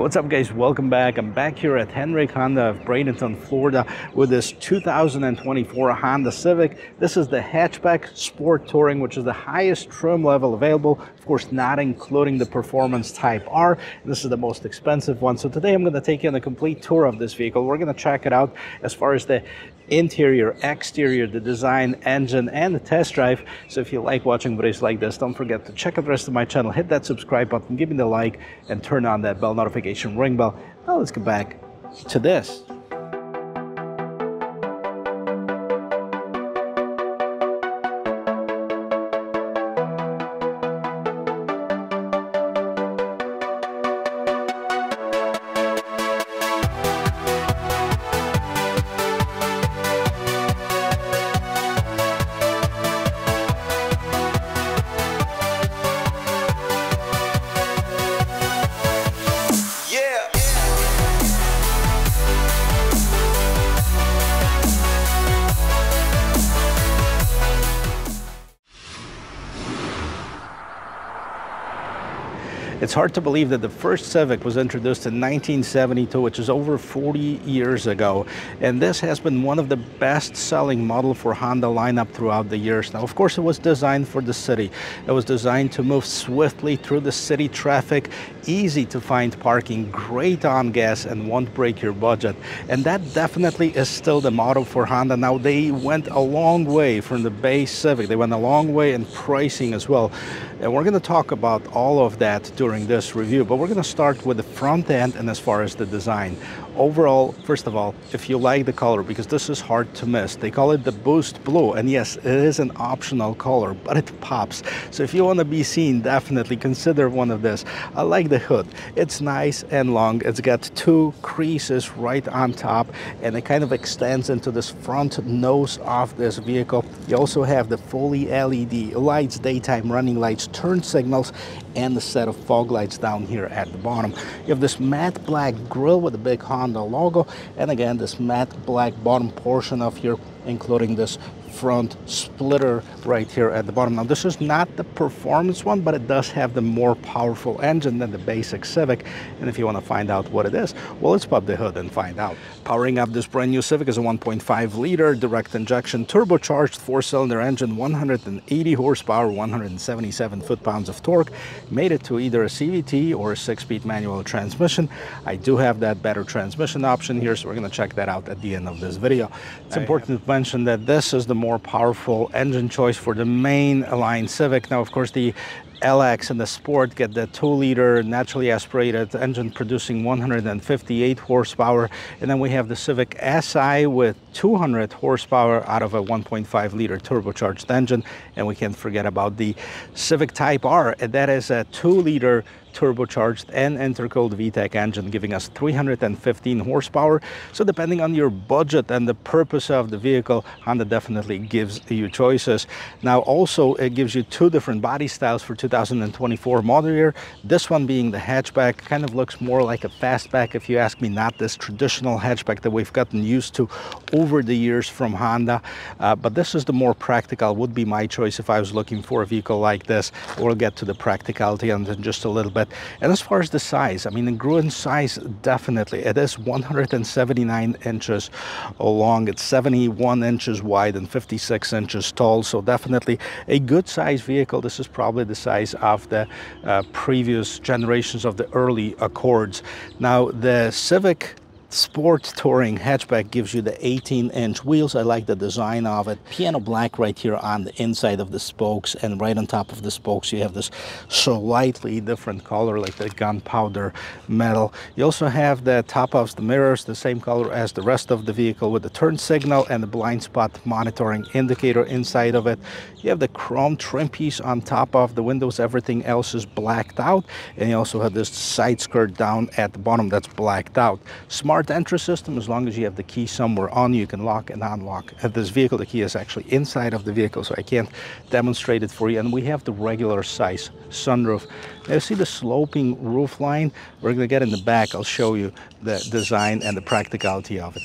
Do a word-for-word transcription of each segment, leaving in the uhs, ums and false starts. What's up, guys? Welcome back. I'm back here at Hendrick Honda of Bradenton, Florida with this two thousand twenty-four Honda Civic. This is the hatchback sport touring, which is the highest trim level available, of course not including the performance Type R. This is the most expensive one. So today I'm going to take you on a complete tour of this vehicle. We're going to check it out as far as the interior, exterior, the design, engine, and the test drive. So if you like watching videos like this, don't forget to check out the rest of my channel, hit that subscribe button, give me the like, and turn on that bell notification ring bell. Now let's get back to this. It's hard to believe that the first Civic was introduced in nineteen seventy-two, which is over forty years ago. And this has been one of the best-selling models for Honda lineup throughout the years. Now, of course, it was designed for the city. It was designed to move swiftly through the city traffic, easy to find parking, great on gas, and won't break your budget. And that definitely is still the motto for Honda. Now, they went a long way from the base Civic. They went a long way in pricing as well. And we're going to talk about all of that during this review, but we're going to start with the front end and as far as the design. Overall, first of all, if you like the color, because this is hard to miss, they call it the Boost Blue, and yes, it is an optional color, but it pops. So if you want to be seen, definitely consider one of this. I like the hood. It's nice and long. It's got two creases right on top, and it kind of extends into this front nose of this vehicle. You also have the fully L E D lights, daytime running lights, turn signals, and a set of fog lights down here at the bottom. You have this matte black grille with a big Honda logo, and again this matte black bottom portion of here, including this front splitter right here at the bottom. Now, this is not the performance one, but it does have the more powerful engine than the basic Civic. And if you want to find out what it is, well, let's pop the hood and find out. Powering up this brand new Civic is a one point five liter direct injection turbocharged four-cylinder engine, one hundred eighty horsepower, one hundred seventy-seven foot-pounds of torque. Made it to either a C V T or a six-speed manual transmission. I do have that better transmission option here, so we're going to check that out at the end of this video. It's important to mention that this is the more powerful engine choice for the main line Civic. Now, of course, the L X and the Sport get the two liter naturally aspirated engine producing one hundred fifty-eight horsepower, and then we have the Civic Si with two hundred horsepower out of a one point five liter turbocharged engine, and we can't forget about the Civic Type R, and that is a two liter turbocharged and intercooled V TEC engine giving us three hundred fifteen horsepower. So depending on your budget and the purpose of the vehicle, Honda definitely gives you choices. Now also it gives you two different body styles for two thousand twenty-four model year. This one being the hatchback, kind of looks more like a fastback if you ask me, not this traditional hatchback that we've gotten used to over the years from Honda. Uh, but this is the more practical, would be my choice if I was looking for a vehicle like this. We'll get to the practicality and then just a little bit. And as far as the size, I mean, it grew in size definitely. It is one hundred seventy-nine inches long, it's seventy-one inches wide and fifty-six inches tall, so definitely a good size vehicle. This is probably the size of the uh, previous generations of the early Accords. Now, the Civic Sport Touring Hatchback gives you the eighteen inch wheels. I like the design of it. Piano black right here on the inside of the spokes, and right on top of the spokes you have this slightly different color, like the gunpowder metal. You also have the top of the mirrors, the same color as the rest of the vehicle, with the turn signal and the blind spot monitoring indicator inside of it. You have the chrome trim piece on top of the windows. Everything else is blacked out, and you also have this side skirt down at the bottom that's blacked out. Smart entry system. As long as you have the key somewhere on you, you can lock and unlock this vehicle. The key is actually inside of the vehicle, so I can't demonstrate it for you. And we have the regular size sunroof. Now you see the sloping roof line. We're going to get in the back. I'll show you the design and the practicality of it.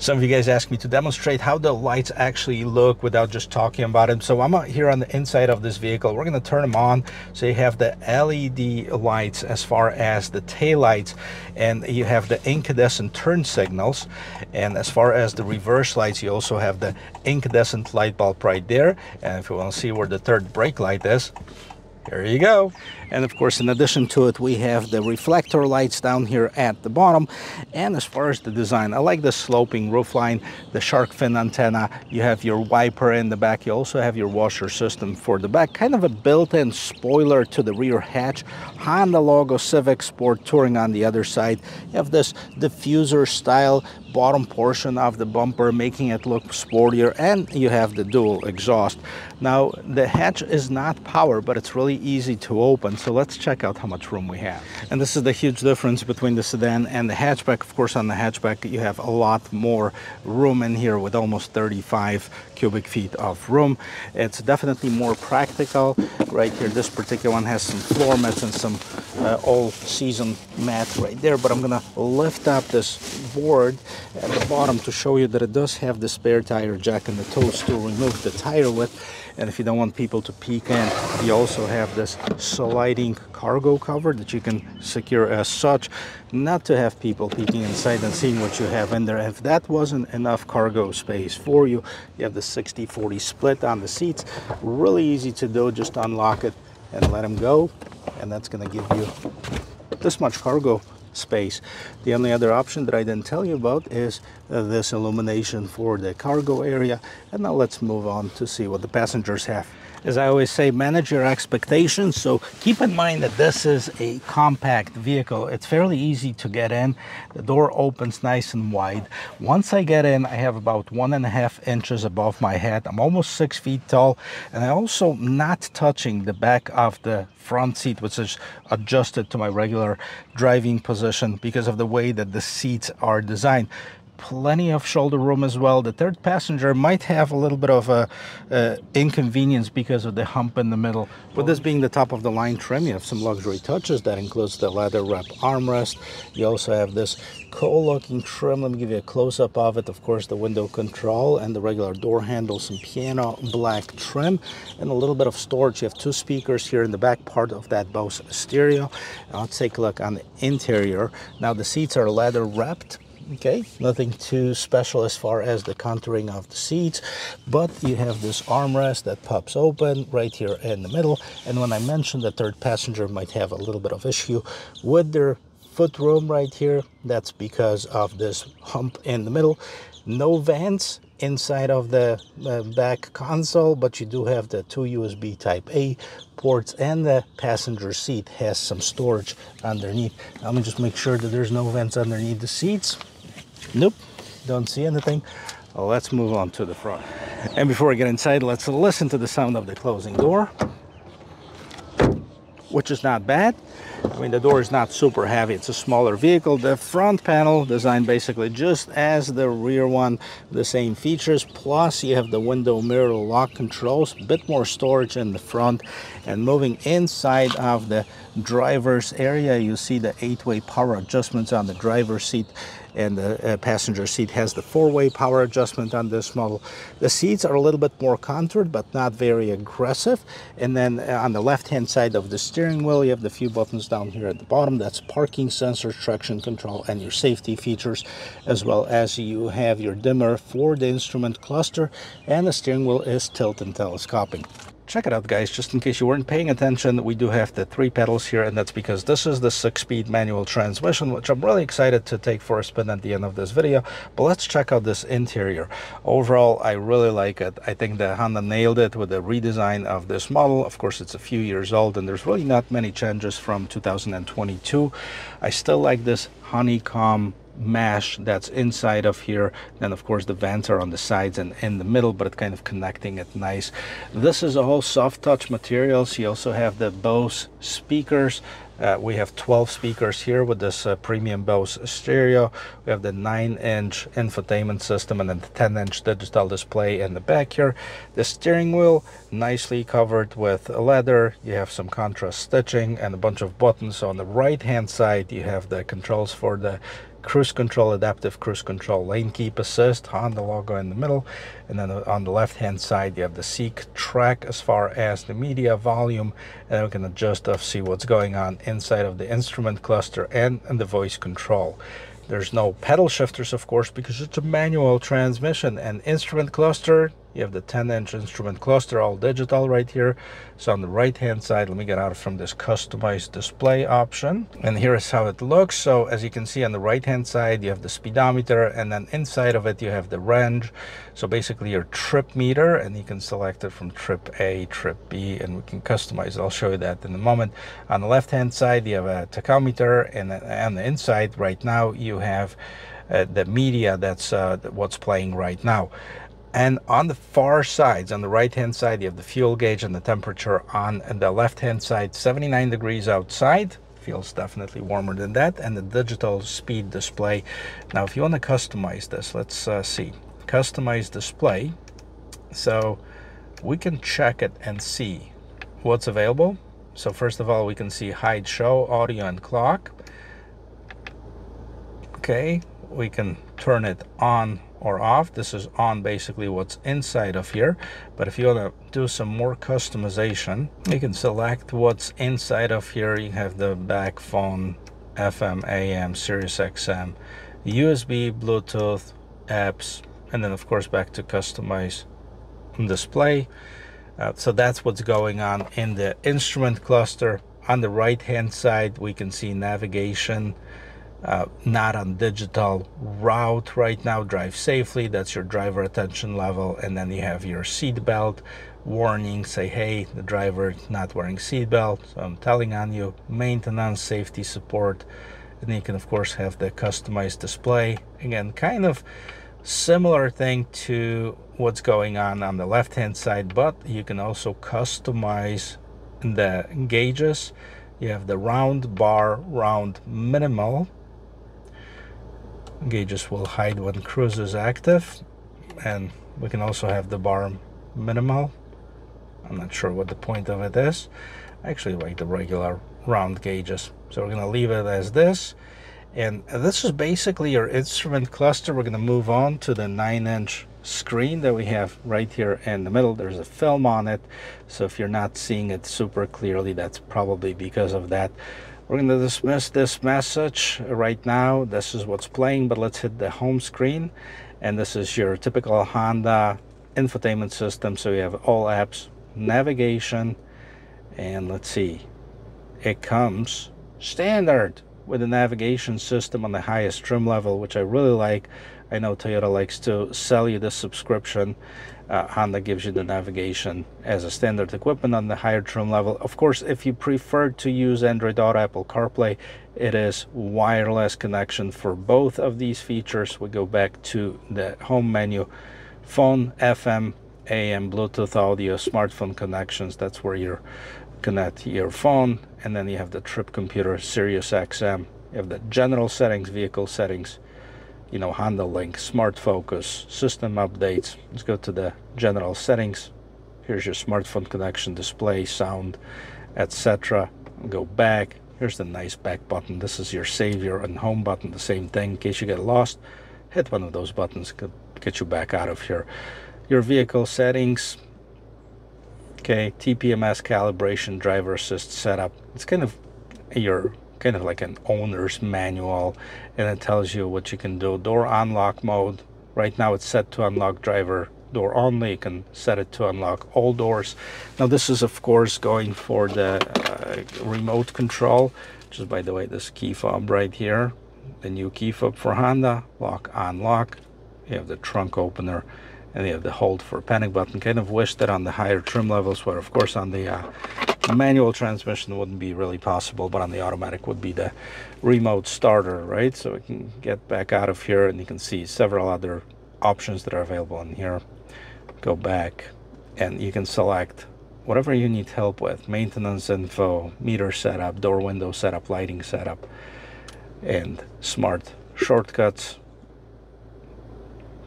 Some of you guys asked me to demonstrate how the lights actually look without just talking about it. So I'm out here on the inside of this vehicle. We're going to turn them on. So you have the L E D lights as far as the taillights, and you have the incandescent turn signals. And as far as the reverse lights, you also have the incandescent light bulb right there. And if you want to see where the third brake light is, there you go. And of course, in addition to it, we have the reflector lights down here at the bottom. And as far as the design, I like the sloping roofline, the shark fin antenna. You have your wiper in the back. You also have your washer system for the back. Kind of a built-in spoiler to the rear hatch. Honda logo, Civic Sport Touring on the other side. You have this diffuser style bottom portion of the bumper, making it look sportier. And you have the dual exhaust. Now, the hatch is not powered, but it's really easy to open. So let's check out how much room we have. And this is the huge difference between the sedan and the hatchback. Of course, on the hatchback, you have a lot more room in here with almost thirty-five cubic feet of room. It's definitely more practical. Right here, this particular one has some floor mats and some uh, all-season mat right there. But I'm going to lift up this board at the bottom to show you that it does have the spare tire jack and the toes to remove the tire with. And if you don't want people to peek in, you also have this sliding cargo cover that you can secure as such, not to have people peeking inside and seeing what you have in there. If that wasn't enough cargo space for you, you have the sixty forty split on the seats. Really easy to do, just unlock it and let them go. And that's gonna give you this much cargo space. The only other option that I didn't tell you about is uh, this illumination for the cargo area. And now let's move on to see what the passengers have. As I always say, manage your expectations. So keep in mind that this is a compact vehicle. It's fairly easy to get in. The door opens nice and wide. Once I get in, I have about one and a half inches above my head. I'm almost six feet tall. And I'm also not touching the back of the front seat, which is adjusted to my regular driving position because of the way that the seats are designed. Plenty of shoulder room as well. The third passenger might have a little bit of a uh, inconvenience because of the hump in the middle. With this being the top of the line trim, you have some luxury touches. That includes the leather wrap armrest. You also have this cool looking trim. Let me give you a close-up of it. Of course, the window control and the regular door handle, some piano black trim, and a little bit of storage. You have two speakers here in the back part of that Bose stereo. Now let's take a look on the interior. Now the seats are leather wrapped. Okay, nothing too special as far as the contouring of the seats, but you have this armrest that pops open right here in the middle. And when I mentioned the third passenger might have a little bit of issue with their foot room right here, that's because of this hump in the middle. No vents inside of the uh, back console, but you do have the two U S B type A ports, and the passenger seat has some storage underneath. Let me just make sure that there's no vents underneath the seats. Nope, don't see anything. Let's move on to the front. And before I get inside, let's listen to the sound of the closing door, which is not bad. I mean, the door is not super heavy. It's a smaller vehicle. The front panel designed basically just as the rear one, the same features. Plus, you have the window mirror lock controls, a bit more storage in the front. And moving inside of the driver's area, you see the eight-way power adjustments on the driver's seat, and the uh, passenger seat has the four-way power adjustment on this model. The seats are a little bit more contoured, but not very aggressive. And then uh, on the left-hand side of the steering wheel, you have the few buttons down here at the bottom. That's parking sensors, traction control, and your safety features, as well as you have your dimmer for the instrument cluster, and the steering wheel is tilt and telescoping. Check it out, guys, just in case you weren't paying attention, we do have the three pedals here, and that's because this is the six-speed manual transmission, which I'm really excited to take for a spin at the end of this video. But let's check out this interior. Overall, I really like it. I think the Honda nailed it with the redesign of this model. Of course, it's a few years old, and there's really not many changes from two thousand twenty-two. I still like this honeycomb mesh that's inside of here. Then of course the vents are on the sides and in the middle, but it's kind of connecting it nice. This is a whole soft touch materials. You also have the Bose speakers. Uh, we have twelve speakers here with this uh, premium Bose stereo. We have the nine inch infotainment system and then the ten inch digital display in the back here. The steering wheel nicely covered with leather. You have some contrast stitching and a bunch of buttons. So on the right hand side, you have the controls for the cruise control, adaptive cruise control, lane keep assist, Honda logo in the middle, and then on the left hand side you have the seek track as far as the media volume, and then we can adjust of see what's going on inside of the instrument cluster and, and the voice control. There's no pedal shifters, of course, because it's a manual transmission. And instrument cluster, you have the ten inch instrument cluster, all digital right here. So on the right hand side, let me get out from this customized display option. And here is how it looks. So as you can see on the right hand side, you have the speedometer, and then inside of it, you have the range. So basically your trip meter, and you can select it from trip A, trip B, and we can customize it. I'll show you that in a moment. On the left hand side, you have a tachometer, and on the inside right now, you have uh, the media, that's uh, what's playing right now. And on the far sides, on the right hand side, you have the fuel gauge and the temperature. On the left hand side, seventy-nine degrees outside, feels definitely warmer than that, and the digital speed display. Now if you want to customize this, let's uh, see, customize display, so we can check it and see what's available. So first of all, we can see hide, show, audio, and clock. Okay, we can turn it on or off. This is on basically what's inside of here, but if you want to do some more customization, you can select what's inside of here. You have the back phone, F M, A M, Sirius X M, U S B, Bluetooth, apps, and then of course back to customize display. Uh, so that's what's going on in the instrument cluster. On the right hand side, we can see navigation. Uh, not on digital route right now, drive safely, that's your driver attention level, and then you have your seat belt warning, say hey, the driver not wearing seat belt, so I'm telling on you, maintenance, safety support, and you can of course have the customized display, again kind of similar thing to what's going on on the left hand side, but you can also customize the gauges. You have the round bar, round minimal. Gauges will hide when cruise is active, and we can also have the bar minimal. I'm not sure what the point of it is. I actually like the regular round gauges, so we're going to leave it as this. And this is basically your instrument cluster. We're going to move on to the nine inch screen that we have right here in the middle. There's a film on it, so if you're not seeing it super clearly, that's probably because of that. We're going to dismiss this message right now. This is what's playing, but let's hit the home screen, and this is your typical Honda infotainment system. So you have all apps, navigation, and let's see, it comes standard with a navigation system on the highest trim level, which I really like. I know Toyota likes to sell you the subscription. Uh, Honda gives you the navigation as a standard equipment on the higher trim level. Of course, if you prefer to use Android Auto, Apple CarPlay, it is wireless connection for both of these features. We go back to the home menu, phone, F M, A M, Bluetooth audio, smartphone connections. That's where you connect your phone. And then you have the trip computer, Sirius X M. You have the general settings, vehicle settings, you know, Honda Link, Smart Focus, system updates. Let's go to the general settings. Here's your smartphone connection, display, sound, et cetera. Go back. Here's the nice back button. This is your savior and home button. The same thing. In case you get lost, hit one of those buttons. Could get you back out of here. Your vehicle settings. Okay, T P M S calibration, driver assist setup. It's kind of your kind of like an owner's manual, and it tells you what you can do. Door unlock mode, right now it's set to unlock driver door only. You can set it to unlock all doors. Now this is of course going for the uh, remote control, which is, by the way, this key fob right here, the new key fob for Honda. Lock, unlock. You have the trunk opener, and you have the hold for panic button. Kind of wish that on the higher trim levels, where of course on the uh, manual transmission wouldn't be really possible, but on the automatic would be the remote starter, right? So we can get back out of here, and you can see several other options that are available in here. Go back, and you can select whatever you need help with. Maintenance info, meter setup, door window setup, lighting setup, and smart shortcuts.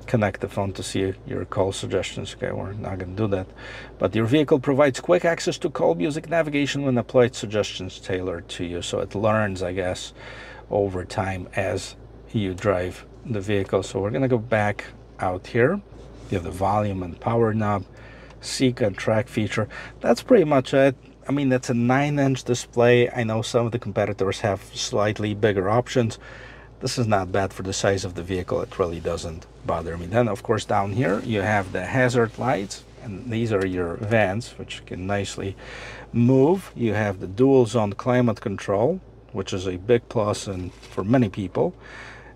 Connect the phone to see your call suggestions. Okay, we're not going to do that. But your vehicle provides quick access to call, music, navigation, when applied, suggestions tailored to you. So it learns, I guess, over time as you drive the vehicle. So we're going to go back out here. You have the volume and power knob, seek and track feature. That's pretty much it. I mean, that's a nine inch display. I know some of the competitors have slightly bigger options. This is not bad for the size of the vehicle. It really doesn't bother me. Then, of course, down here you have the hazard lights, and these are your vents, which can nicely move. You have the dual zone climate control, which is a big plus and for many people.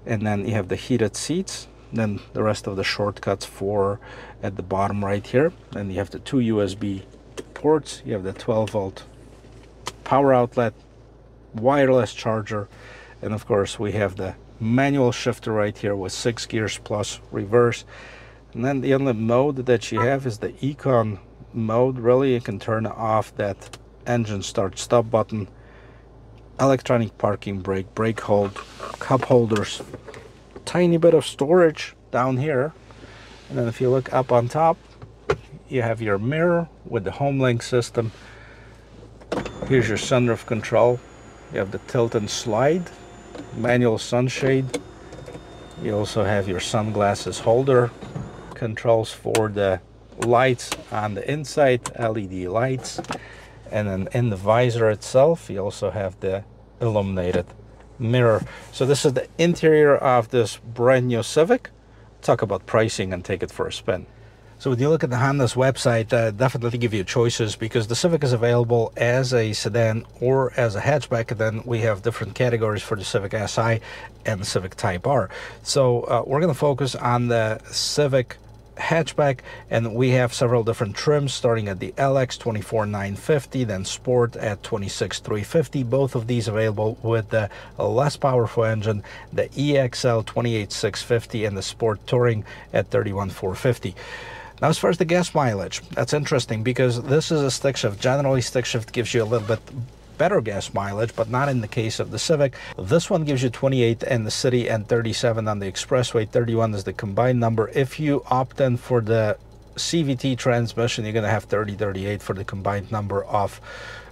And then you have the heated seats. Then the rest of the shortcuts for at the bottom right here. Then you have the two U S B ports. You have the twelve volt power outlet, wireless charger, and of course we have the manual shifter right here with six gears plus reverse. And then the only mode that you have is the econ mode. Really, you can turn off that engine start stop button, electronic parking brake, brake hold, cup holders, tiny bit of storage down here. And then if you look up on top, you have your mirror with the home link system. Here's your sunroof control. You have the tilt and slide, manual sunshade. You also have your sunglasses holder, controls for the lights on the inside, L E D lights. And then in the visor itself, you also have the illuminated mirror. So this is the interior of this brand new Civic. Talk about pricing and take it for a spin. So when you look at the Honda's website, uh, definitely give you choices, because the Civic is available as a sedan or as a hatchback. And then we have different categories for the Civic Si and the Civic Type R. So uh, we're going to focus on the Civic hatchback, and we have several different trims starting at the L X twenty-four nine fifty, then Sport at twenty-six three fifty. Both of these available with the less powerful engine, the E X L twenty-eight six fifty and the Sport Touring at thirty-one four fifty. Now, as far as the gas mileage, that's interesting because this is a stick shift. Generally, stick shift gives you a little bit better gas mileage, but not in the case of the Civic. This one gives you twenty-eight in the city and thirty-seven on the expressway. thirty-one is the combined number. If you opt in for the C V T transmission, you're going to have thirty thirty-eight for the combined number of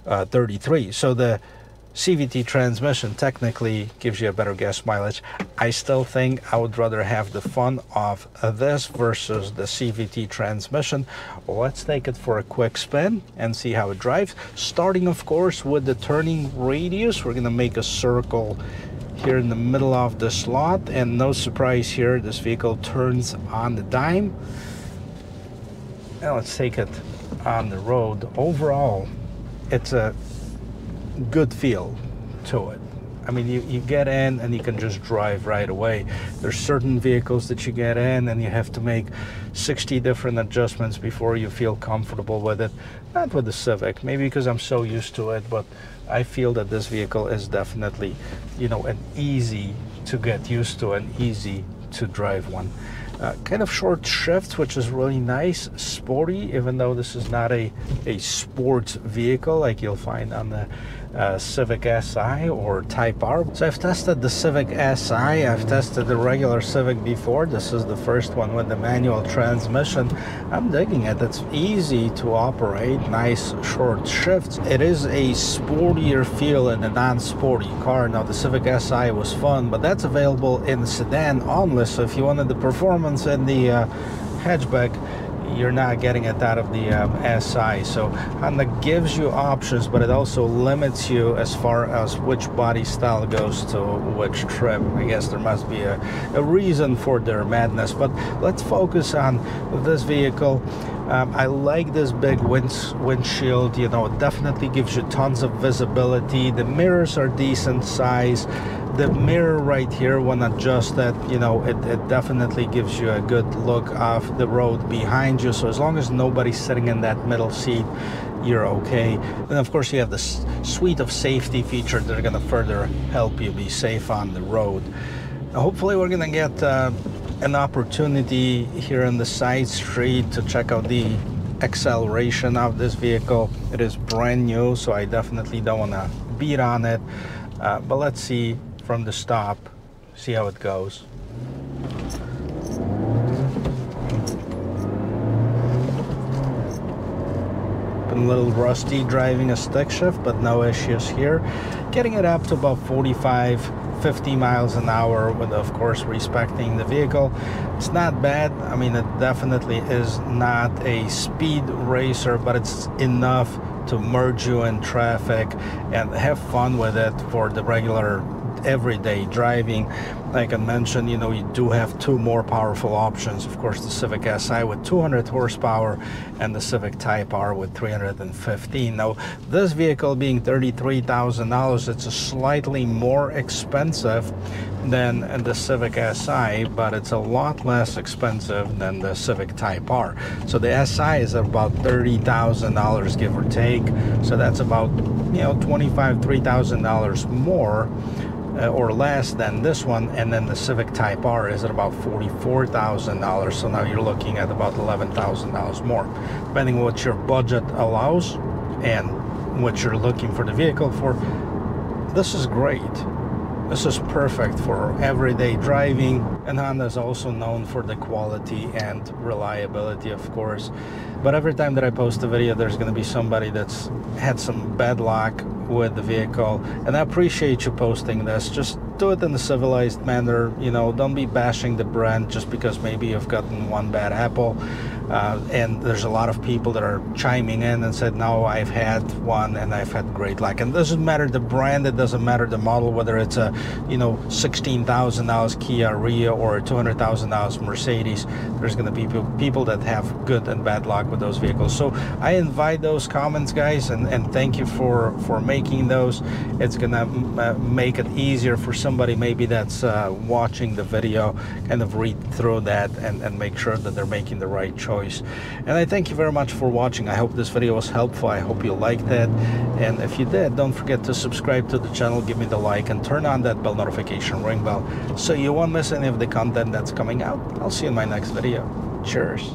uh, thirty-three. So the C V T transmission technically gives you a better gas mileage. I still think I would rather have the fun of this versus the C V T transmission. Let's take it for a quick spin and see how it drives. Starting, of course, with the turning radius, we're going to make a circle here in the middle of this lot. And no surprise here, this vehicle turns on the dime. Now let's take it on the road. Overall, it's a good feel to it. I mean, you, you get in and you can just drive right away. There's certain vehicles that you get in and you have to make sixty different adjustments before you feel comfortable with it. Not with the Civic, maybe because I'm so used to it, but I feel that this vehicle is definitely, you know, an easy to get used to and easy to drive one. Uh, kind of short shifts, which is really nice, sporty, even though this is not a, a sports vehicle like you'll find on the uh, Civic Si or Type R. So I've tested the Civic Si, I've tested the regular Civic before. This is the first one with the manual transmission. I'm digging it. It's easy to operate, nice short shifts. It is a sportier feel in a non-sporty car. Now the Civic Si was fun, but that's available in sedan only, so if you wanted the performance in the uh, hatchback, you're not getting it out of the um, Si. So Honda gives you options, but it also limits you as far as which body style goes to which trim. I guess there must be a, a reason for their madness, but let's focus on this vehicle. Um, I like this big winds, windshield, you know, it definitely gives you tons of visibility. The mirrors are decent size. The mirror right here, when adjusted, you know, it, it definitely gives you a good look of the road behind you. So as long as nobody's sitting in that middle seat, you're okay. And of course you have this suite of safety features that are going to further help you be safe on the road. Now, hopefully we're going to get uh, an opportunity here on the side street to check out the acceleration of this vehicle. It is brand new, so I definitely don't want to beat on it, uh, but let's see from the stop, see how it goes. Been a little rusty driving a stick shift, but no issues here. Getting it up to about forty-five fifty miles an hour, with of course respecting the vehicle. It's not bad. I mean, it definitely is not a speed racer, but it's enough to merge you in traffic and have fun with it for the regular everyday driving. Like I mentioned, you know, you do have two more powerful options, of course, the Civic Si with two hundred horsepower and the Civic Type R with three hundred fifteen. Now, this vehicle being thirty-three thousand dollars, it's slightly more expensive than the Civic Si, but it's a lot less expensive than the Civic Type R. So the Si is about thirty thousand dollars, give or take. So that's about, you know, twenty-five, three thousand dollars more or less than this one. And then the Civic Type R is at about forty-four thousand dollars, so now you're looking at about eleven thousand dollars more, depending on what your budget allows and what you're looking for the vehicle for. This is great. This is perfect for everyday driving, and Honda is also known for the quality and reliability, of course. But every time that I post a video, there's going to be somebody that's had some bad luck with the vehicle, and I appreciate you posting this. Just do it in a civilized manner, you know. Don't be bashing the brand just because maybe you've gotten one bad apple. Uh, and there's a lot of people that are chiming in and said, no, I've had one and I've had great luck. And it doesn't matter the brand, it doesn't matter the model, whether it's a, you know, sixteen thousand dollar Kia Rio or a two hundred thousand dollar Mercedes. There's going to be people, people that have good and bad luck with those vehicles. So I invite those comments, guys, and, and thank you for, for making those. It's going to uh, make it easier for somebody maybe that's uh, watching the video, kind of read through that and, and make sure that they're making the right choice. And I thank you very much for watching. I hope this video was helpful. I hope you liked it. And if you did, don't forget to subscribe to the channel, give me the like, and turn on that bell notification, ring bell, so you won't miss any of the content that's coming out. I'll see you in my next video. Cheers.